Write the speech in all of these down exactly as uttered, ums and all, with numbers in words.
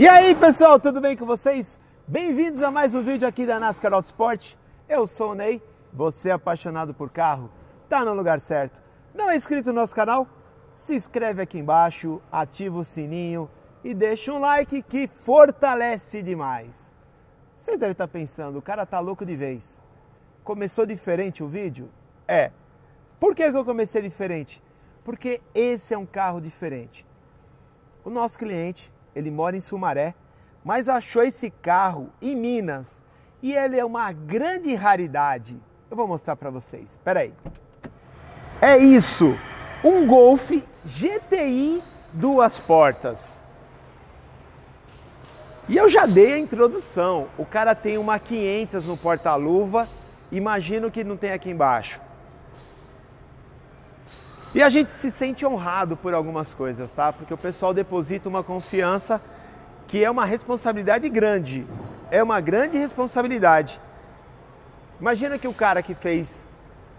E aí pessoal, tudo bem com vocês? Bem-vindos a mais um vídeo aqui da Nascar Autosport. Eu sou o Ney, você é apaixonado por carro, tá no lugar certo. Não é inscrito no nosso canal? Se inscreve aqui embaixo, ativa o sininho e deixa um like que fortalece demais. Vocês devem estar pensando, o cara tá louco de vez. Começou diferente o vídeo? É. Por que que eu comecei diferente? Porque esse é um carro diferente. O nosso cliente, ele mora em Sumaré, mas achou esse carro em Minas e ele é uma grande raridade. Eu vou mostrar para vocês, peraí. É isso, um Golf G T I duas portas. E eu já dei a introdução, o cara tem uma quinhentos no porta-luva, imagino que não tem aqui embaixo. E a gente se sente honrado por algumas coisas, tá? Porque o pessoal deposita uma confiança que é uma responsabilidade grande. É uma grande responsabilidade. Imagina que o cara que fez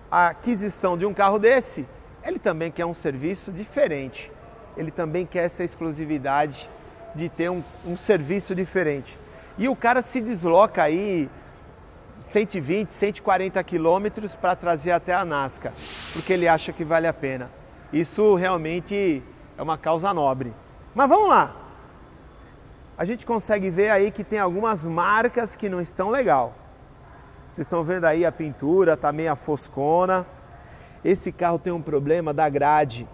a aquisição de um carro desse, ele também quer um serviço diferente. Ele também quer essa exclusividade de ter um, um serviço diferente. E o cara se desloca aí cento e vinte, cento e quarenta quilômetros para trazer até a Nascar, porque ele acha que vale a pena. Isso realmente é uma causa nobre. Mas vamos lá! A gente consegue ver aí que tem algumas marcas que não estão legal. Vocês estão vendo aí a pintura, tá meio foscona. Esse carro tem um problema da grade.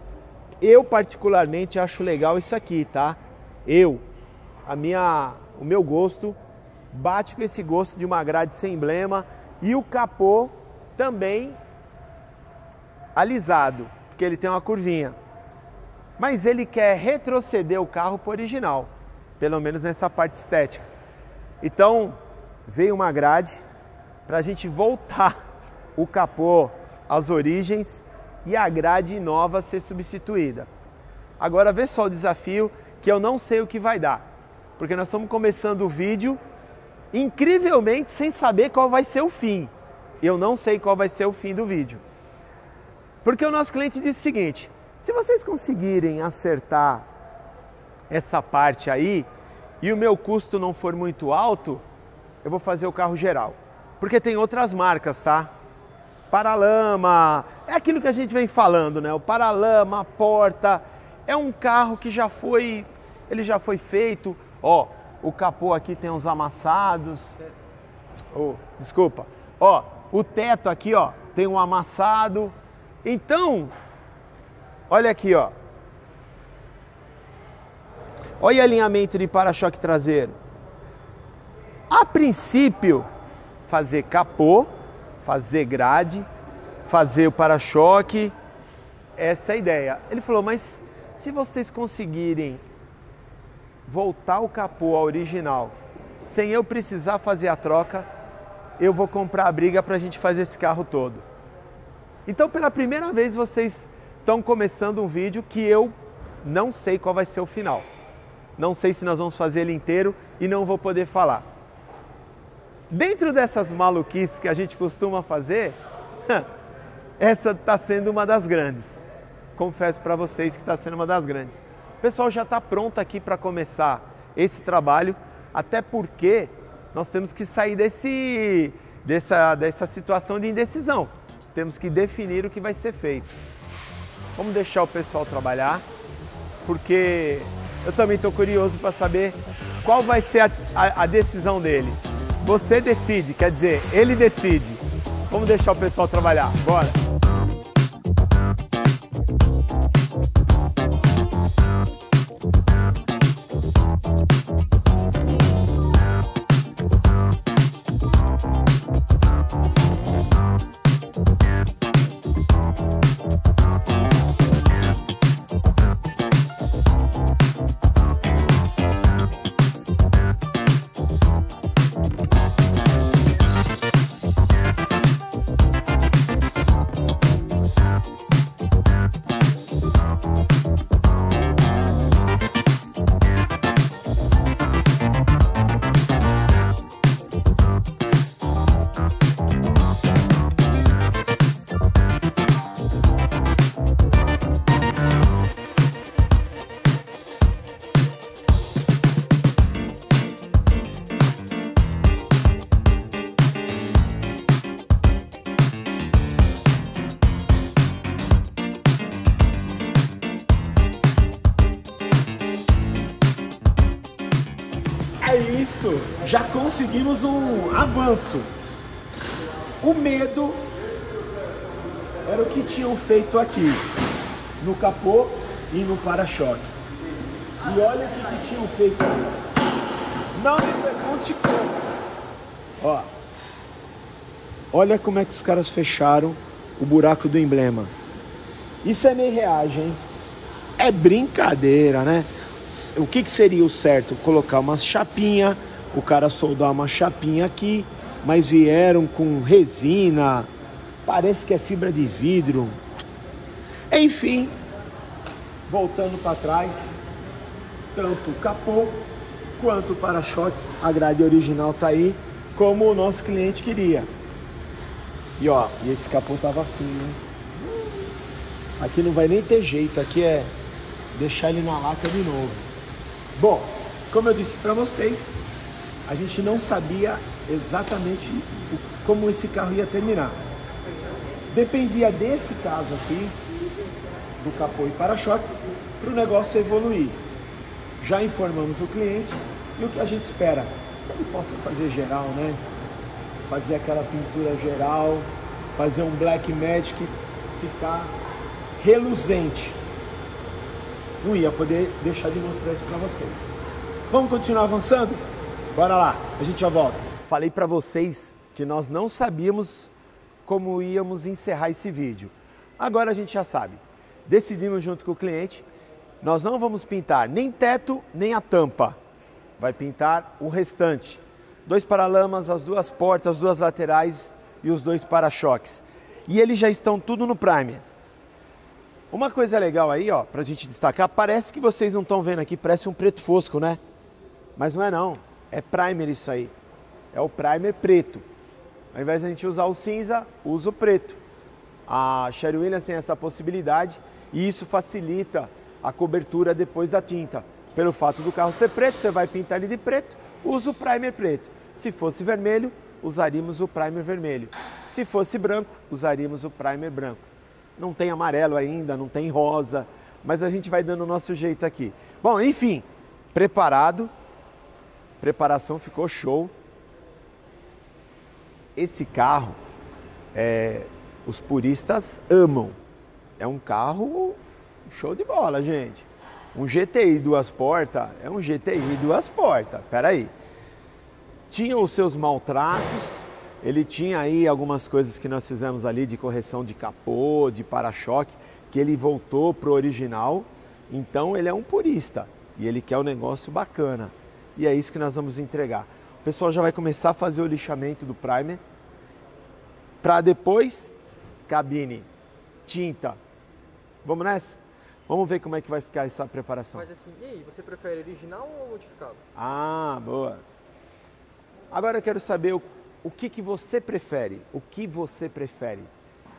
Eu particularmente acho legal isso aqui, tá? Eu, a minha, o meu gosto bate com esse gosto de uma grade sem emblema e o capô também alisado, porque ele tem uma curvinha. Mas ele quer retroceder o carro para o original, pelo menos nessa parte estética. Então veio uma grade para a gente voltar o capô às origens e a grade nova ser substituída. Agora vê só o desafio que eu não sei o que vai dar, porque nós estamos começando o vídeo incrivelmente sem saber qual vai ser o fim. Eu não sei qual vai ser o fim do vídeo, porque o nosso cliente disse o seguinte: se vocês conseguirem acertar essa parte aí e o meu custo não for muito alto, eu vou fazer o carro geral, porque tem outras marcas, tá? Paralama, é aquilo que a gente vem falando, né? O paralama, a porta, é um carro que já foi, ele já foi feito, ó. O capô aqui tem uns amassados. Oh, desculpa. Ó, o teto aqui, ó, tem um amassado. Então, olha aqui, ó. Olha o alinhamento de para-choque traseiro. A princípio, fazer capô, fazer grade, fazer o para-choque. Essa é a ideia. Ele falou, mas se vocês conseguirem voltar o capô ao original, sem eu precisar fazer a troca, eu vou comprar a briga para a gente fazer esse carro todo. Então, pela primeira vez, vocês estão começando um vídeo que eu não sei qual vai ser o final. Não sei se nós vamos fazer ele inteiro e não vou poder falar. Dentro dessas maluquices que a gente costuma fazer, essa está sendo uma das grandes. Confesso para vocês que está sendo uma das grandes. O pessoal já está pronto aqui para começar esse trabalho, até porque nós temos que sair desse, dessa, dessa situação de indecisão. Temos que definir o que vai ser feito. Vamos deixar o pessoal trabalhar, porque eu também estou curioso para saber qual vai ser a, a, a decisão dele. Você decide, quer dizer, ele decide. Vamos deixar o pessoal trabalhar, bora! isso, já conseguimos um avanço. O medo era o que tinham feito aqui, no capô e no para-choque. E olha o que, que tinham feito aqui. Não me pergunte como. Ó, olha como é que os caras fecharam o buraco do emblema. Isso é meia-reagem, hein? É brincadeira, né? O que, que seria o certo? Colocar uma chapinha, o cara soldar uma chapinha aqui, mas vieram com resina, parece que é fibra de vidro. Enfim, voltando para trás, tanto o capô quanto o para-choque, a grade original tá aí, como o nosso cliente queria. E ó, e esse capô tava frio, hein? Aqui não vai nem ter jeito, aqui é deixar ele na lata de novo. Bom, como eu disse para vocês, a gente não sabia exatamente o, como esse carro ia terminar. Dependia desse caso aqui, do capô e para-choque, para o negócio evoluir. Já informamos o cliente e o que a gente espera? Que ele possa fazer geral, né? Fazer aquela pintura geral, fazer um Black Magic, ficar reluzente. Não ia poder deixar de mostrar isso para vocês. Vamos continuar avançando? Bora lá, a gente já volta. Falei para vocês que nós não sabíamos como íamos encerrar esse vídeo. Agora a gente já sabe. Decidimos junto com o cliente, nós não vamos pintar nem teto, nem a tampa. Vai pintar o restante. Dois paralamas, as duas portas, as duas laterais e os dois para-choques. E eles já estão tudo no primer. Uma coisa legal aí, ó, pra gente destacar, parece que vocês não estão vendo aqui, parece um preto fosco, né? Mas não é não, é primer isso aí. É o primer preto. Ao invés de a gente usar o cinza, usa o preto. A Sherwin-Williams tem essa possibilidade e isso facilita a cobertura depois da tinta. Pelo fato do carro ser preto, você vai pintar ele de preto, usa o primer preto. Se fosse vermelho, usaríamos o primer vermelho. Se fosse branco, usaríamos o primer branco. Não tem amarelo ainda, não tem rosa, mas a gente vai dando o nosso jeito aqui. Bom, enfim, preparado. Preparação ficou show. Esse carro, é, os puristas amam. É um carro show de bola, gente. Um G T I duas portas, é um G T I duas portas, peraí. Tinha os seus maltratos. Ele tinha aí algumas coisas que nós fizemos ali de correção de capô, de para-choque, que ele voltou pro original. Então ele é um purista e ele quer um negócio bacana. E é isso que nós vamos entregar. O pessoal já vai começar a fazer o lixamento do primer. Para depois, cabine, tinta. Vamos nessa? Vamos ver como é que vai ficar essa preparação. Mas assim, e aí, você prefere original ou modificado? Ah, boa. Agora eu quero saber o O que, que você prefere? O que você prefere?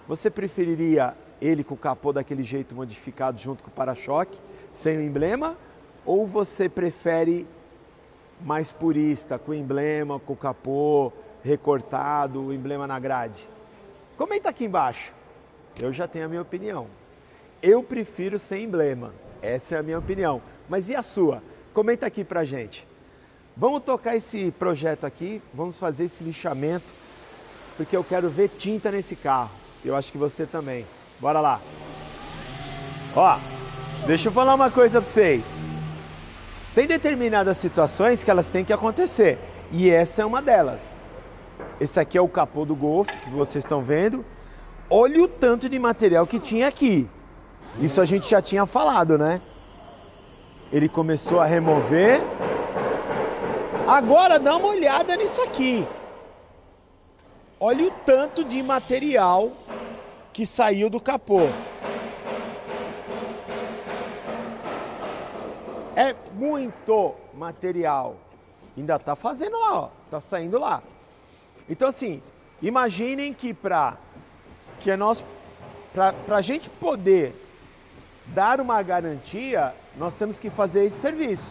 Você preferiria ele com o capô daquele jeito modificado junto com o para-choque, sem o emblema? Ou você prefere mais purista, com o emblema, com o capô recortado, o emblema na grade? Comenta aqui embaixo. Eu já tenho a minha opinião. Eu prefiro sem emblema. Essa é a minha opinião. Mas e a sua? Comenta aqui pra gente. Vamos tocar esse projeto aqui, vamos fazer esse lixamento, porque eu quero ver tinta nesse carro. Eu acho que você também. Bora lá. Ó, deixa eu falar uma coisa pra vocês. Tem determinadas situações que elas têm que acontecer, e essa é uma delas. Esse aqui é o capô do Golf, que vocês estão vendo. Olha o tanto de material que tinha aqui. Isso a gente já tinha falado, né? Ele começou a remover. Agora dá uma olhada nisso aqui. Olha o tanto de material que saiu do capô. É muito material. Ainda tá fazendo lá, ó. Tá saindo lá. Então assim, imaginem que pra, que é nós, pra, pra gente poder dar uma garantia, nós temos que fazer esse serviço.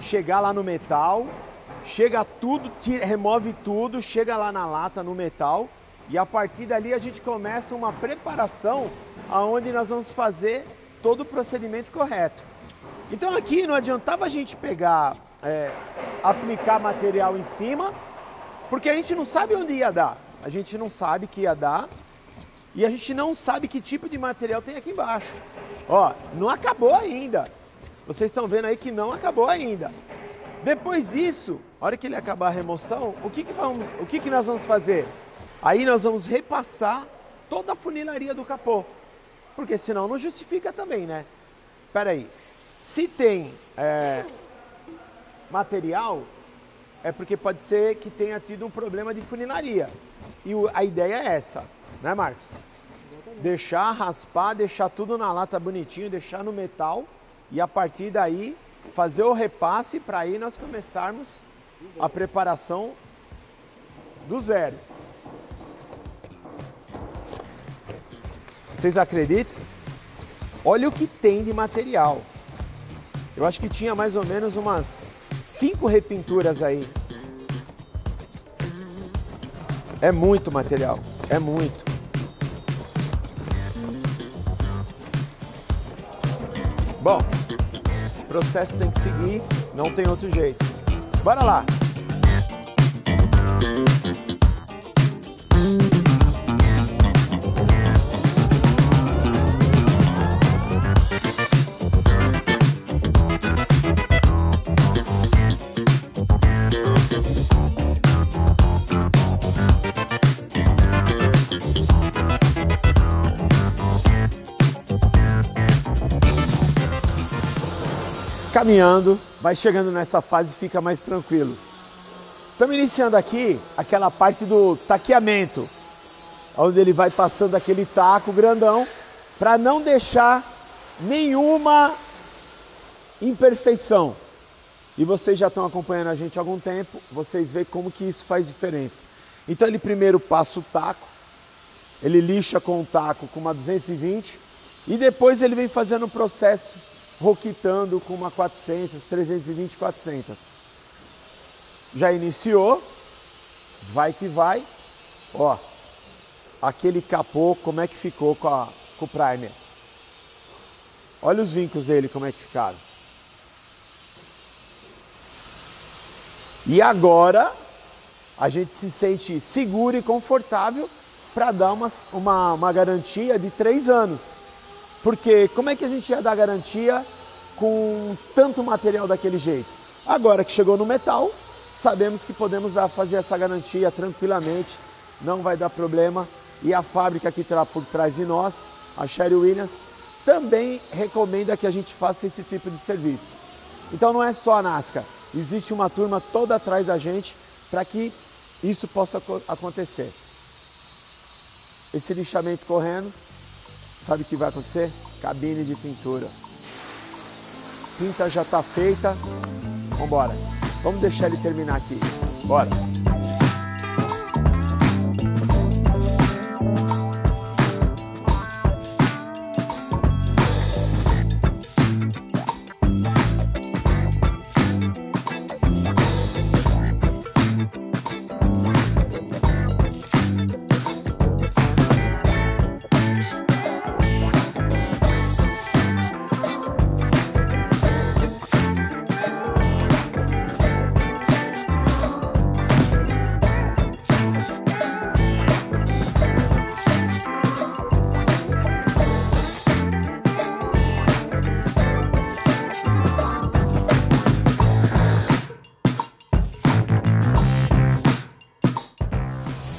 Chegar lá no metal... Chega tudo, tira, remove tudo, chega lá na lata, no metal, e a partir dali a gente começa uma preparação aonde nós vamos fazer todo o procedimento correto. Então aqui não adiantava a gente pegar, é, aplicar material em cima, porque a gente não sabe onde ia dar. A gente não sabe que ia dar e a gente não sabe que tipo de material tem aqui embaixo. Ó, não acabou ainda. Vocês estão vendo aí que não acabou ainda. Depois disso, a hora que ele acabar a remoção, o que que vamos, o que que nós vamos fazer? Aí nós vamos repassar toda a funilaria do capô. Porque senão não justifica também, né? Pera aí. Se tem é, material, é porque pode ser que tenha tido um problema de funilaria. E o, a ideia é essa, né, Marcos? Deixar, raspar, deixar tudo na lata bonitinho, deixar no metal e a partir daí fazer o repasse para aí nós começarmos a preparação do zero. Vocês acreditam? Olha o que tem de material. Eu acho que tinha mais ou menos umas cinco repinturas aí. É muito material, é muito. Bom, o processo tem que seguir, não tem outro jeito. Bora lá! Caminhando, vai chegando nessa fase e fica mais tranquilo. Estamos iniciando aqui aquela parte do taqueamento, onde ele vai passando aquele taco grandão para não deixar nenhuma imperfeição. E vocês já estão acompanhando a gente há algum tempo, vocês veem como que isso faz diferença. Então ele primeiro passa o taco, ele lixa com o taco com uma duzentos e vinte e depois ele vem fazendo o processo roquitando com uma quatrocentos, trezentos e vinte, quatrocentos. Já iniciou, vai que vai. Ó, aquele capô, como é que ficou com, a, com o primer. Olha os vincos dele, como é que ficaram. E agora, a gente se sente seguro e confortável para dar uma, uma, uma garantia de três anos. Porque como é que a gente ia dar garantia com tanto material daquele jeito? Agora que chegou no metal, sabemos que podemos fazer essa garantia tranquilamente, não vai dar problema. E a fábrica que está por trás de nós, a Sherwin-Williams, também recomenda que a gente faça esse tipo de serviço. Então não é só a Nascar, existe uma turma toda atrás da gente para que isso possa acontecer. Esse lixamento correndo. Sabe o que vai acontecer? Cabine de pintura. Tinta já está feita. Vamos embora. Vamos deixar ele terminar aqui. Bora.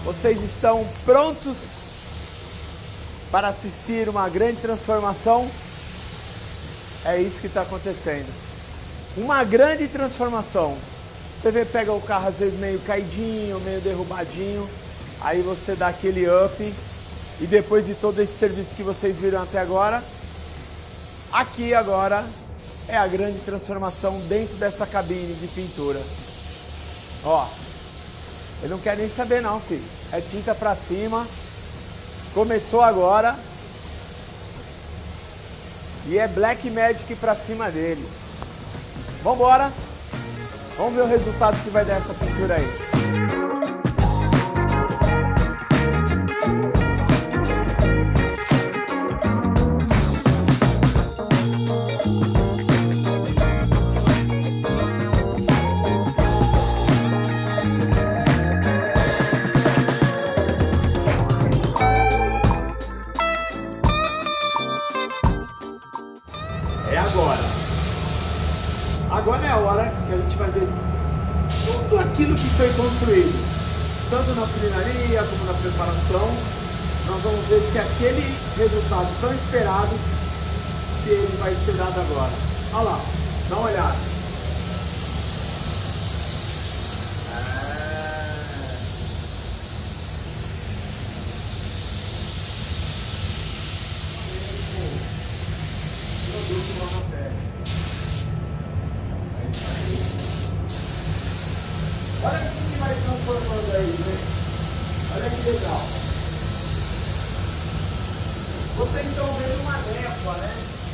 Vocês estão prontos para assistir uma grande transformação? É isso que está acontecendo. Uma grande transformação. Você vê, pega o carro às vezes meio caidinho, meio derrubadinho, aí você dá aquele up e depois de todo esse serviço que vocês viram até agora, aqui agora é a grande transformação dentro dessa cabine de pintura. Ó, eu não quero nem saber não, filho. É tinta pra cima. Começou agora. E é Black Magic pra cima dele. Vambora. Vamos ver o resultado que vai dar essa pintura aí. né? Que a gente vai ver tudo aquilo que foi construído, tanto na culinária como na preparação. Nós vamos ver se aquele resultado tão esperado, se ele vai ser dado agora. Olha lá, dá uma olhada. Olha o que vai transformando aí, né? Olha que legal. Vocês estão vendo uma névoa, né?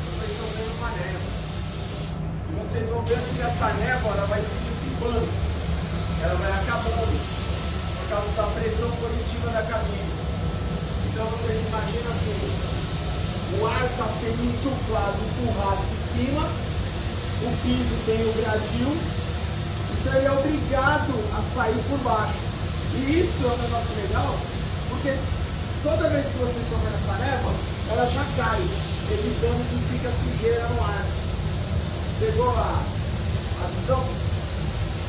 Vocês estão vendo uma névoa. E vocês vão vendo que essa névoa, ela vai se dissipando. Ela vai acabando. Por causa da pressão positiva da cabine. Então vocês imaginam assim. O ar está sendo insuflado, empurrado de cima. O piso tem o gradil. Então ele é obrigado a sair por baixo. E isso é um negócio legal, porque toda vez que você toma essa névoa, ela já cai, evitando que fica sujeira no ar. Pegou a, a visão?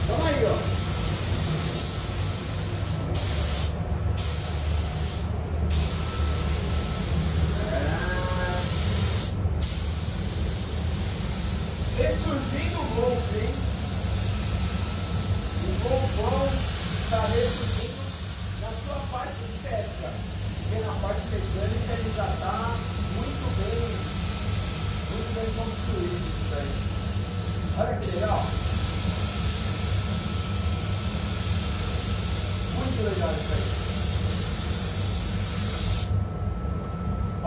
Vamos aí, ó. Ressurgindo o Golf, hein? O golfão está reduzindo na sua parte estética, porque na parte mecânica ele já está muito bem, muito bem construído isso aí. Olha que legal! Muito legal isso aí. Ó,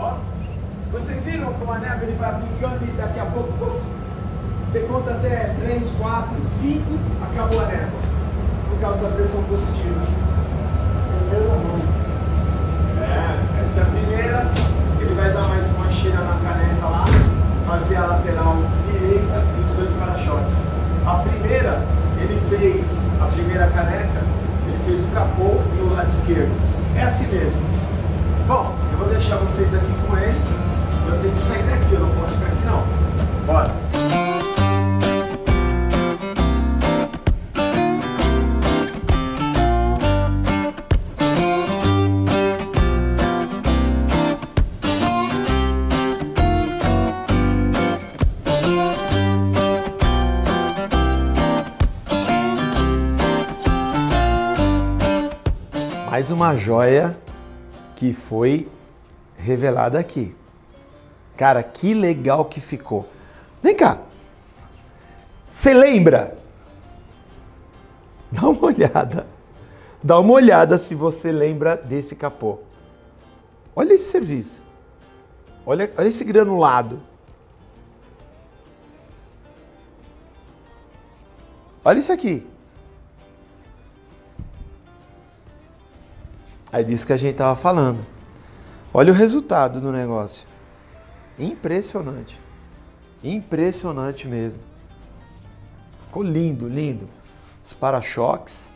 vocês viram como a neve ele vai aplicando e daqui a pouco, puf, você conta até três, quatro, cinco, acabou a neve. Por causa da pressão positiva. Primeiro mão. É, essa é a primeira. Ele vai dar mais uma enchida na caneta lá, fazer a lateral direita e os dois para-choques. A primeira, ele fez, a primeira caneca, ele fez o capô e o lado esquerdo. É assim mesmo. Bom, eu vou deixar vocês aqui com ele. Eu tenho que sair daqui, eu não posso ficar aqui não. Bora! Mais uma joia que foi revelada aqui. Cara, que legal que ficou. Vem cá. Você lembra? Dá uma olhada. Dá uma olhada se você lembra desse capô. Olha esse serviço. Olha, olha esse granulado. Olha isso aqui. É disso que a gente tava falando. Olha o resultado do negócio. Impressionante. Impressionante mesmo. Ficou lindo, lindo. Os para-choques.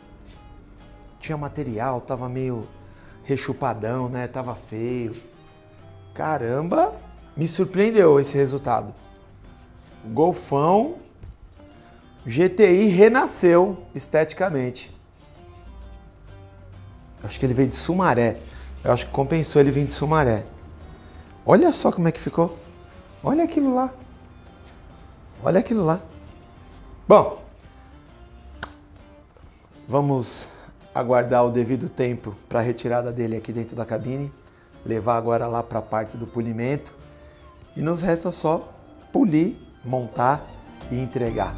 Tinha material, tava meio rechupadão, né? Tava feio. Caramba, me surpreendeu esse resultado. O Golfão G T I renasceu esteticamente. Acho que ele veio de Sumaré. Eu acho que compensou ele vir de Sumaré. Olha só como é que ficou. Olha aquilo lá. Olha aquilo lá. Bom, vamos aguardar o devido tempo para a retirada dele aqui dentro da cabine. Levar agora lá para a parte do polimento. E nos resta só polir, montar e entregar.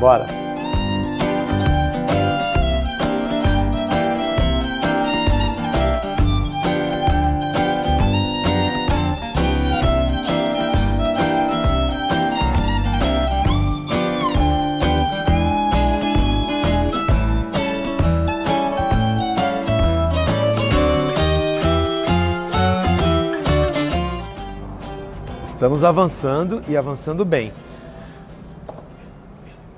Bora! Estamos avançando e avançando bem.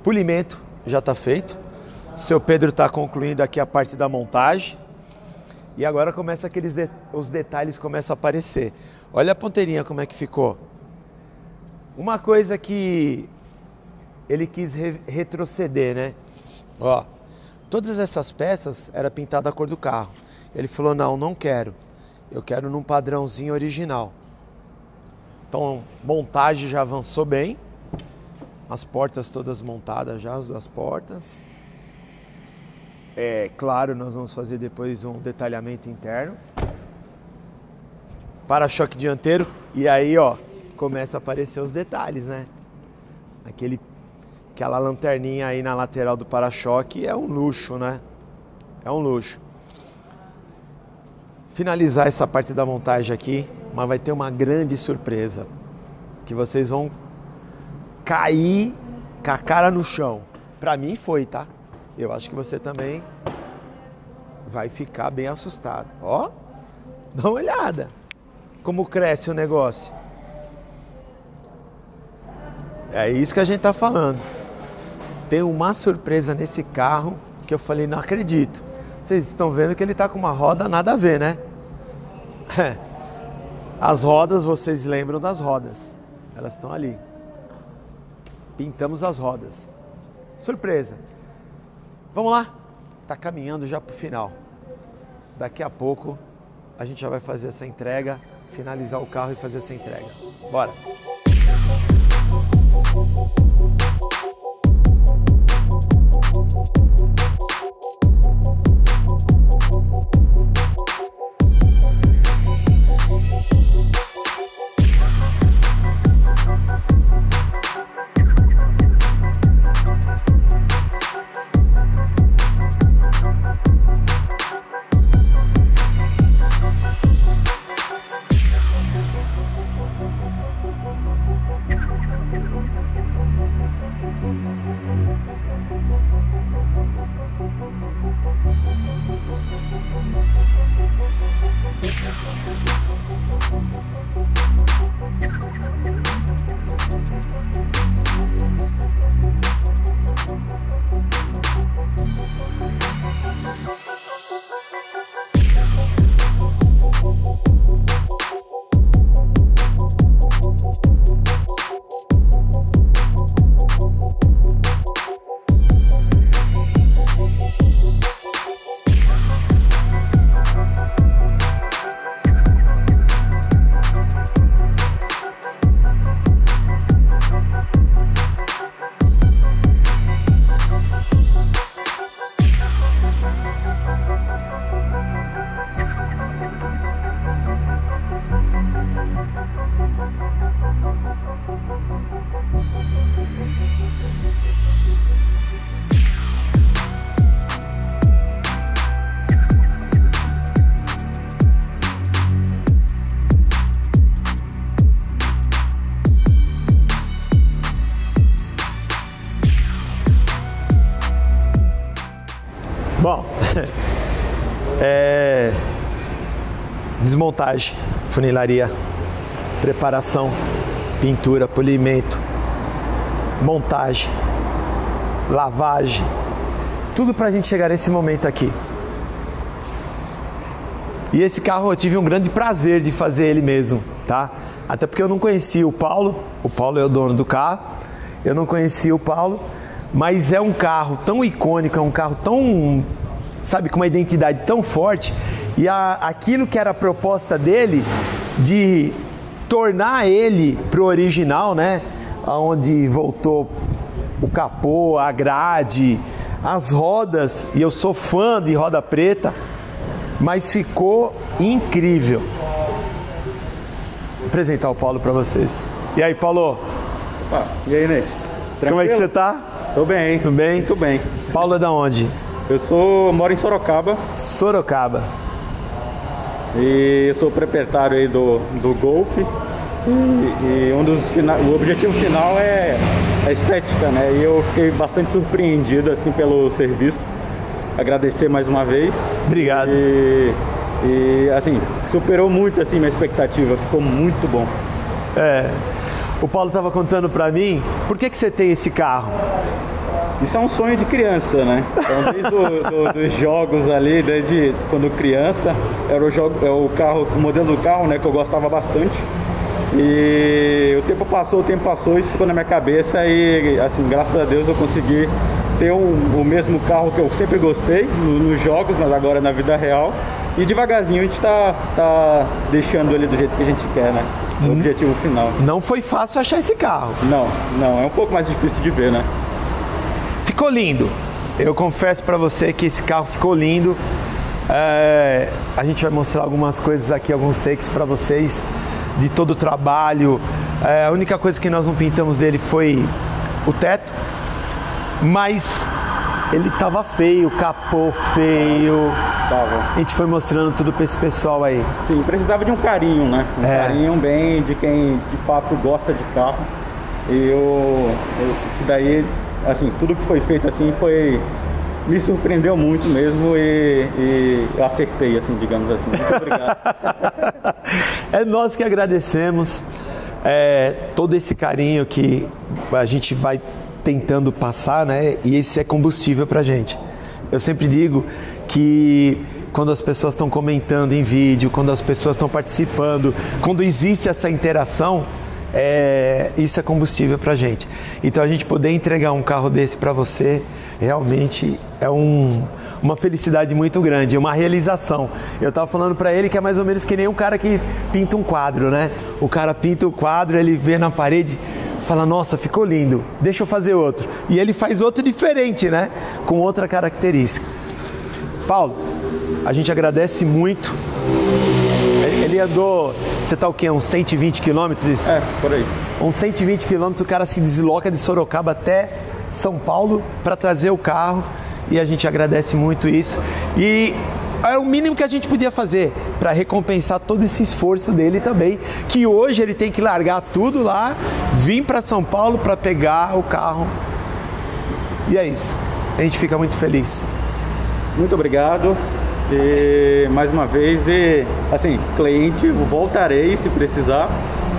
Polimento já está feito. Seu Pedro está concluindo aqui a parte da montagem. E agora começa aqueles de... os detalhes começam a aparecer. Olha a ponteirinha como é que ficou. Uma coisa que ele quis re retroceder, né? Ó, todas essas peças era pintada a cor do carro. Ele falou, não, não quero. Eu quero num padrãozinho original. Então, montagem já avançou bem. As portas todas montadas já, as duas portas. É claro, nós vamos fazer depois um detalhamento interno. Para-choque dianteiro. E aí, ó, começa a aparecer os detalhes, né? Aquele, aquela lanterninha aí na lateral do para-choque é um luxo, né? É um luxo. Finalizar essa parte da montagem aqui, mas vai ter uma grande surpresa, que vocês vão cair com a cara no chão. Pra mim foi, tá? Eu acho que você também vai ficar bem assustado. Ó, dá uma olhada como cresce o negócio. É isso que a gente tá falando. Tem uma surpresa nesse carro que eu falei, não acredito. Vocês estão vendo que ele tá com uma roda nada a ver, né? As rodas, vocês lembram das rodas. Elas estão ali. Pintamos as rodas. Surpresa. Vamos lá. Tá caminhando já pro final. Daqui a pouco a gente já vai fazer essa entrega, finalizar o carro e fazer essa entrega. Bora. Bom, é, desmontagem, funilaria, preparação, pintura, polimento, montagem, lavagem, tudo pra gente chegar nesse momento aqui. E esse carro eu tive um grande prazer de fazer ele mesmo, tá? Até porque eu não conhecia o Paulo, o Paulo é o dono do carro, eu não conhecia o Paulo. Mas é um carro tão icônico, é um carro tão, sabe, com uma identidade tão forte. E a, aquilo que era a proposta dele, de tornar ele pro original, né? Onde voltou o capô, a grade, as rodas. E eu sou fã de roda preta, mas ficou incrível. Vou apresentar o Paulo para vocês. E aí, Paulo? Opa, e aí, Ney? Como é que você tá? Tô bem. Tudo bem? Muito bem. Paulo é da onde? Eu sou, moro em Sorocaba. Sorocaba. E eu sou proprietário aí do, do Golf. Hum. E, e um dos final, o objetivo final é a estética, né? E eu fiquei bastante surpreendido assim pelo serviço. Agradecer mais uma vez. Obrigado. E, e assim, superou muito assim minha expectativa. Ficou muito bom. É. O Paulo estava contando para mim, por que que você tem esse carro? Isso é um sonho de criança, né? Então, desde o, do, dos jogos ali, desde quando criança, era o, jogo, era o, carro, o modelo do carro, né, que eu gostava bastante. E o tempo passou, o tempo passou, isso ficou na minha cabeça e, assim, graças a Deus eu consegui ter um, o mesmo carro que eu sempre gostei no, nos jogos, mas agora na vida real. E devagarzinho a gente tá, tá deixando ele do jeito que a gente quer, né? O hum. objetivo final. Não foi fácil achar esse carro. Não, não, é um pouco mais difícil de ver, né? Ficou lindo. Eu confesso pra você que esse carro ficou lindo. É, a gente vai mostrar algumas coisas aqui, alguns takes pra vocês de todo o trabalho. É, a única coisa que nós não pintamos dele foi o teto, mas ele tava feio, capô feio. Tava. A gente foi mostrando tudo pra esse pessoal aí. Sim, precisava de um carinho, né? Um é. carinho bem de quem de fato gosta de carro. E eu, eu, isso daí, assim, tudo que foi feito assim foi... Me surpreendeu muito mesmo e, e eu acertei, assim, digamos assim. Muito obrigado. É nós que agradecemos é, todo esse carinho que a gente vai tentando passar, né? E esse é combustível pra gente. Eu sempre digo que quando as pessoas estão comentando em vídeo, quando as pessoas estão participando, quando existe essa interação, é, isso é combustível pra gente. Então a gente poder entregar um carro desse pra você realmente é um, uma felicidade muito grande, uma realização. Eu tava falando pra ele que é mais ou menos que nem um cara que pinta um quadro, né? O cara pinta o quadro, ele vê na parede... Fala, nossa, ficou lindo, deixa eu fazer outro. E ele faz outro diferente, né? Com outra característica. Paulo, a gente agradece muito. Ele andou, você tá o quê? Uns cento e vinte quilômetros? Isso? É, por aí. Uns cento e vinte quilômetros, o cara se desloca de Sorocaba até São Paulo para trazer o carro. E a gente agradece muito isso. E... é o mínimo que a gente podia fazer para recompensar todo esse esforço dele também, que hoje ele tem que largar tudo lá, vir para São Paulo para pegar o carro. E é isso. A gente fica muito feliz. Muito obrigado. E mais uma vez, e, assim, cliente, voltarei se precisar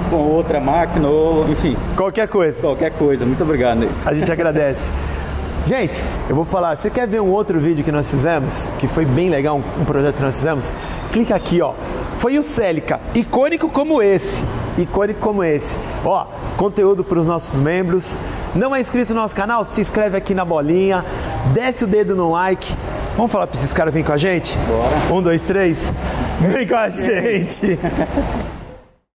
com outra máquina ou enfim. Qualquer coisa. Qualquer coisa. Muito obrigado, Ney. A gente agradece. Gente, eu vou falar, você quer ver um outro vídeo que nós fizemos, que foi bem legal, um, um projeto que nós fizemos? Clica aqui, ó. Foi o Celica, icônico como esse, icônico como esse. Ó, conteúdo para os nossos membros. Não é inscrito no nosso canal? Se inscreve aqui na bolinha, desce o dedo no like. Vamos falar para esses caras virem com a gente? Bora. Um, dois, três. Vem com a gente.